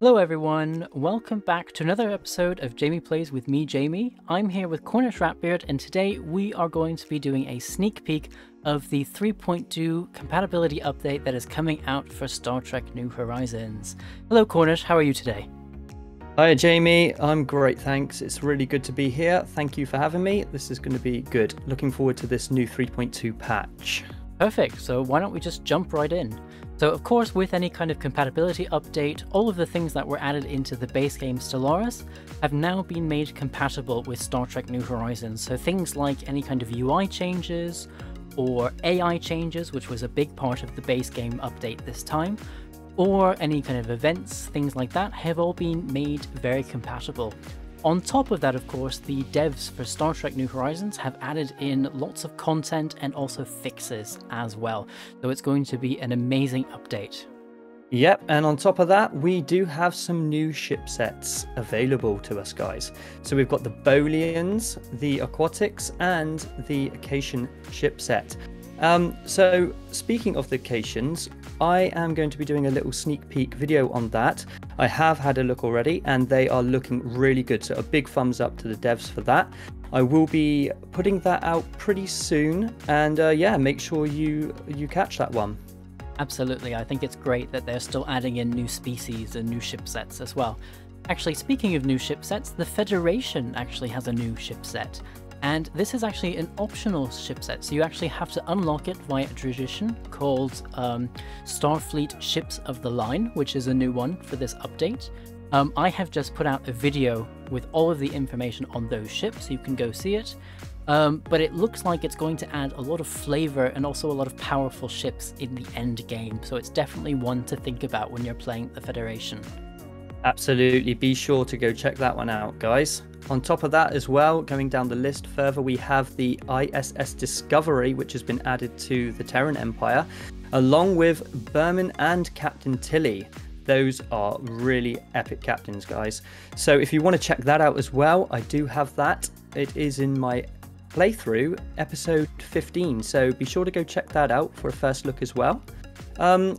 Hello everyone, welcome back to another episode of Jamie Plays with me, Jamie. I'm here with Cornish Ratbeard, and today we are going to be doing a sneak peek of the 3.2 compatibility update that is coming out for Star Trek New Horizons. Hello Cornish, how are you today? Hi Jamie, I'm great thanks, it's really good to be here, thank you for having me, this is going to be good. Looking forward to this new 3.2 patch. Perfect, so why don't we just jump right in. So of course, with any kind of compatibility update, all of the things that were added into the base game Stellaris have now been made compatible with Star Trek New Horizons. So things like any kind of UI changes or AI changes, which was a big part of the base game update this time, or any kind of events, things like that, have all been made very compatible. On top of that, of course, the devs for Star Trek New Horizons have added in lots of content and also fixes as well. So it's going to be an amazing update. Yep, and on top of that, we do have some new ship sets available to us, guys. So we've got the Bolians, the Aquatics, and the Acacian ship set. So speaking of the Caitians, I am going to be doing a little sneak peek video on that. I have had a look already and they are looking really good, so a big thumbs up to the devs for that. I will be putting that out pretty soon, and yeah, make sure you catch that one. Absolutely, I think it's great that they're still adding in new species and new ship sets as well. Actually, speaking of new ship sets, the Federation actually has a new ship set. And this is actually an optional ship set, so you actually have to unlock it via a tradition called Starfleet Ships of the Line, which is a new one for this update. I have just put out a video with all of the information on those ships, you can go see it. But it looks like it's going to add a lot of flavor and also a lot of powerful ships in the end game, so it's definitely one to think about when you're playing the Federation. Absolutely, be sure to go check that one out, guys. On top of that as well, going down the list further, we have the ISS Discovery, which has been added to the Terran Empire, along with Berman and Captain Tilly. Those are really epic captains, guys. So if you want to check that out as well, I do have that. It is in my playthrough, episode 15, so be sure to go check that out for a first look as well.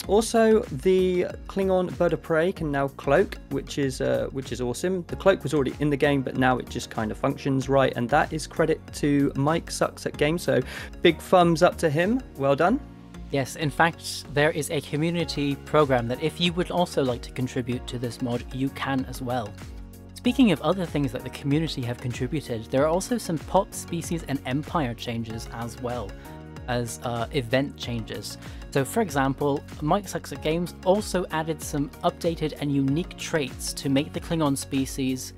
Also, the Klingon Bird of Prey can now cloak, which is awesome. The cloak was already in the game, but now it just kind of functions right, and that is credit to Mike Sucks at Game, so big thumbs up to him. Well done. Yes, in fact, there is a community program that if you would also like to contribute to this mod, you can as well. Speaking of other things that the community have contributed, there are also some pop, species, and empire changes as well as event changes. So for example, Mike Sucks at Games also added some updated and unique traits to make the Klingon species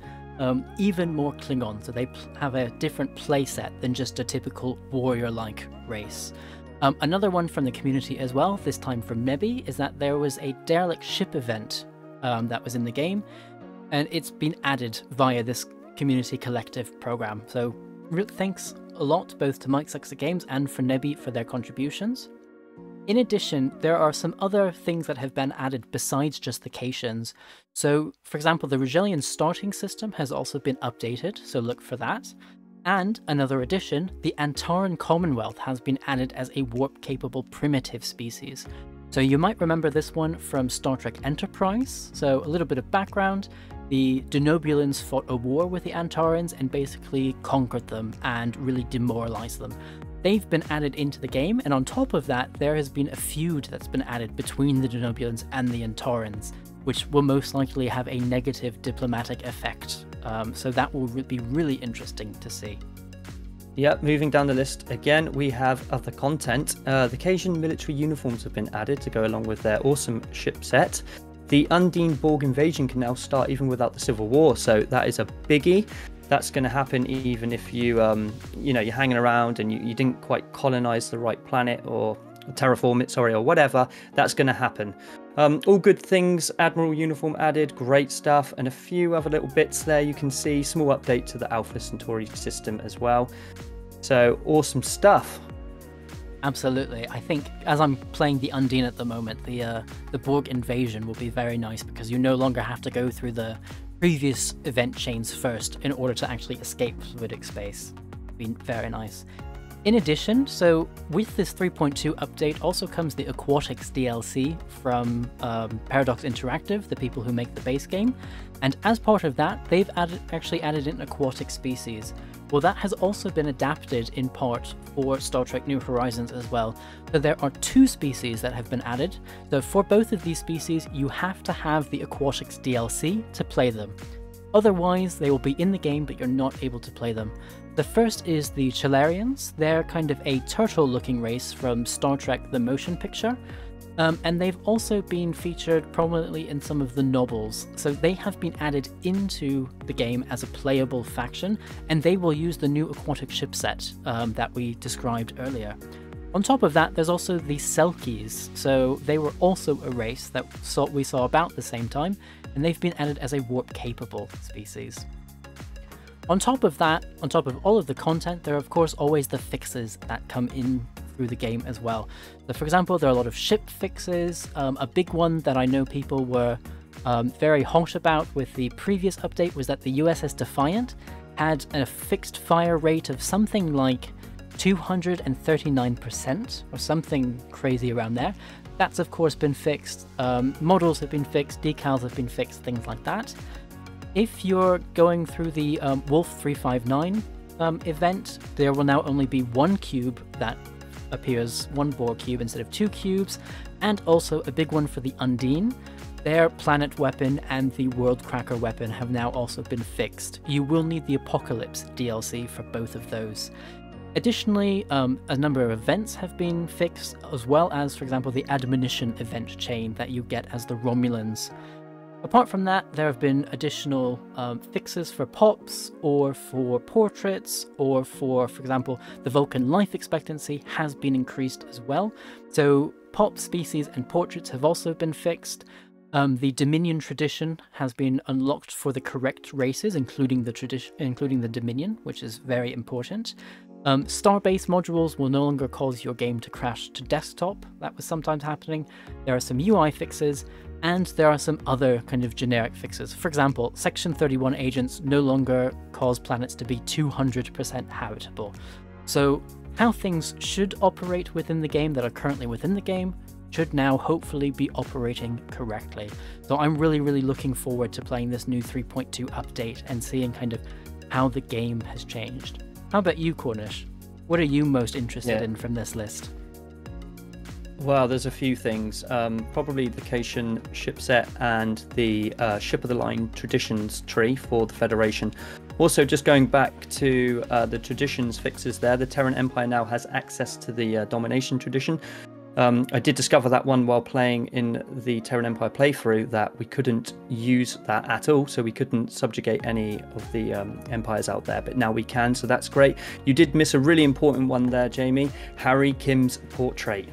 even more Klingon, so they have a different playset than just a typical warrior-like race. Another one from the community as well, this time from Nebby, is that there was a derelict ship event that was in the game, and it's been added via this community collective program. So thanks a lot both to Mike Sucks at Games and for Nebby for their contributions. In addition, there are some other things that have been added besides just the Caitians. So, for example, the Rigelian starting system has also been updated, so look for that. And another addition, the Antaran Commonwealth has been added as a warp-capable primitive species. So you might remember this one from Star Trek Enterprise. So a little bit of background. The Denobulans fought a war with the Antarans and basically conquered them and really demoralized them. They've been added into the game, and on top of that, there has been a feud that's been added between the Denobulans and the Antarans, which will most likely have a negative diplomatic effect. So that will be really interesting to see. Yep, moving down the list again, we have other content. The Cajun military uniforms have been added to go along with their awesome ship set. The Undine Borg Invasion can now start even without the Civil War, so that is a biggie. That's going to happen even if you, you know, you're hanging around and you didn't quite colonize the right planet or terraform it, sorry, or whatever. That's going to happen. All good things. Admiral Uniform added, great stuff, and a few other little bits there. You can see small update to the Alpha Centauri system as well. So awesome stuff. Absolutely. I think as I'm playing the Undine at the moment, the Borg Invasion will be very nice because you no longer have to go through the previous event chains first in order to actually escape fluidic space. Been very nice. In addition, so with this 3.2 update also comes the Aquatics DLC from Paradox Interactive, the people who make the base game, and as part of that, they've actually added in aquatic species. Well, that has also been adapted in part for Star Trek New Horizons as well. So there are two species that have been added. So for both of these species, you have to have the Aquatics DLC to play them. Otherwise, they will be in the game, but you're not able to play them. The first is the Chelarians. They're kind of a turtle-looking race from Star Trek The Motion Picture, and they've also been featured prominently in some of the novels. So they have been added into the game as a playable faction, and they will use the new aquatic ship set that we described earlier. On top of that, there's also the Selkies. So they were also a race that we saw about the same time, and they've been added as a warp-capable species. On top of that, on top of all of the content, there are of course always the fixes that come in through the game as well. So for example, there are a lot of ship fixes. A big one that I know people were very hot about with the previous update was that the USS Defiant had a fixed fire rate of something like 239% or something crazy around there. That's of course been fixed. Models have been fixed, decals have been fixed, things like that. If you're going through the Wolf 359 event, there will now only be one cube that appears, one Borg cube instead of two cubes, and also a big one for the Undine. Their planet weapon and the world cracker weapon have now also been fixed. You will need the Apocalypse DLC for both of those. Additionally, a number of events have been fixed, as well as, for example, the Admonition event chain that you get as the Romulans. Apart from that, there have been additional fixes for pops, or for portraits, or for example, the Vulcan life expectancy has been increased as well. So pop species and portraits have also been fixed. The Dominion tradition has been unlocked for the correct races, including the Dominion, which is very important. Starbase modules will no longer cause your game to crash to desktop. That was sometimes happening. There are some UI fixes, and there are some other kind of generic fixes. For example, Section 31 agents no longer cause planets to be 200% habitable. So how things should operate within the game that are currently within the game should now hopefully be operating correctly. So I'm really looking forward to playing this new 3.2 update and seeing kind of how the game has changed. How about you, Cornish? What are you most interested in from this list? Well, there's a few things. Probably the Cajun ship set and the Ship of the Line traditions tree for the Federation. Also, just going back to the traditions fixes there, the Terran Empire now has access to the domination tradition. I did discover that one while playing in the Terran Empire playthrough, that we couldn't use that at all, so we couldn't subjugate any of the empires out there, but now we can, so that's great. You did miss a really important one there, Jamie. Harry Kim's portrait.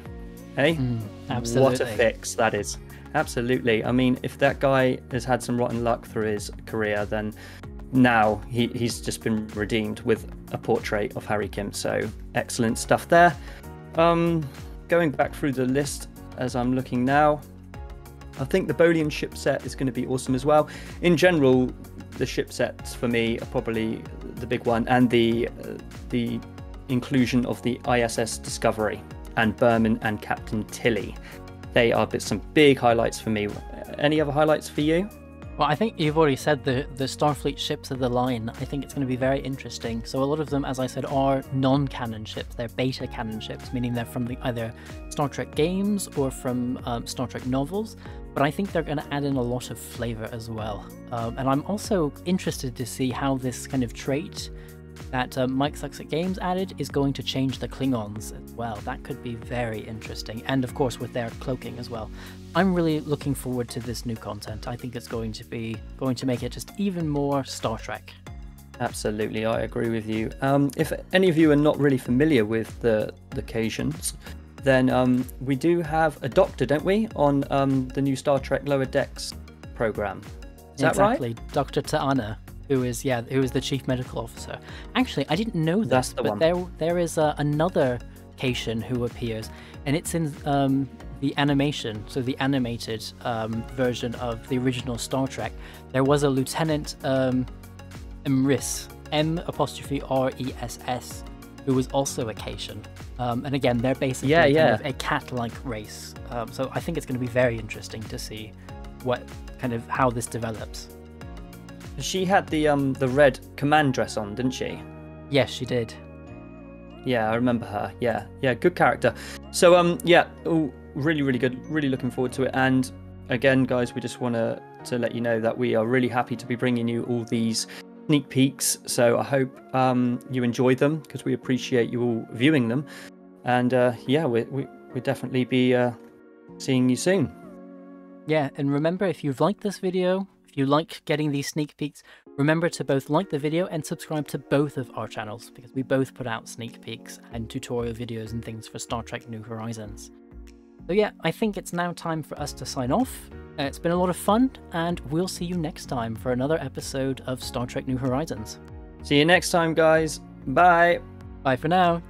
Hey? Absolutely. What a fix that is. Absolutely. I mean, if that guy has had some rotten luck through his career, then now he's just been redeemed with a portrait of Harry Kim, so excellent stuff there. Going back through the list as I'm looking now, I think the Bolian ship set is going to be awesome as well. In general, the ship sets for me are probably the big one, and the inclusion of the ISS Discovery and Berman and Captain Tilly. They are some big highlights for me. Any other highlights for you? Well, I think you've already said the Starfleet Ships of the Line. I think it's going to be very interesting. So a lot of them, as I said, are non-canon ships. They're beta canon ships, meaning they're from either Star Trek games or from Star Trek novels. But I think they're going to add in a lot of flavor as well. And I'm also interested to see how this kind of trait that Mike Sucks at Games added is going to change the Klingons as well. That could be very interesting, and of course with their cloaking as well. I'm really looking forward to this new content. I think it's going to make it just even more Star Trek. Absolutely, I agree with you. If any of you are not really familiar with the Caitians, then we do have a doctor, don't we, on the new Star Trek Lower Decks program. Is that right? Exactly, Dr. Ta'ana. Who is the chief medical officer. Actually, I didn't know this, but there is another Caitian who appears, and it's in the animation, so the animated version of the original Star Trek. There was a Lieutenant Emrys, M-apostrophe R-E-S-S, who was also Acacian. And again, they're basically kind of a cat-like race. So I think it's going to be very interesting to see what kind of how this develops. She had the red command dress on, didn't she? Yes, she did. Yeah, I remember her. Yeah, yeah, good character. So yeah, ooh, really, really good. Really looking forward to it. And again, guys, we just want to let you know that we are really happy to be bringing you all these sneak peeks. So I hope you enjoy them, because we appreciate you all viewing them. And yeah, we'll definitely be seeing you soon. Yeah, and remember, if you've liked this video, if you like getting these sneak peeks, remember to both like the video and subscribe to both of our channels, because we both put out sneak peeks and tutorial videos and things for Star Trek New Horizons. So yeah, I think it's now time for us to sign off. It's been a lot of fun, and we'll see you next time for another episode of Star Trek New Horizons. See you next time, guys. Bye. Bye for now.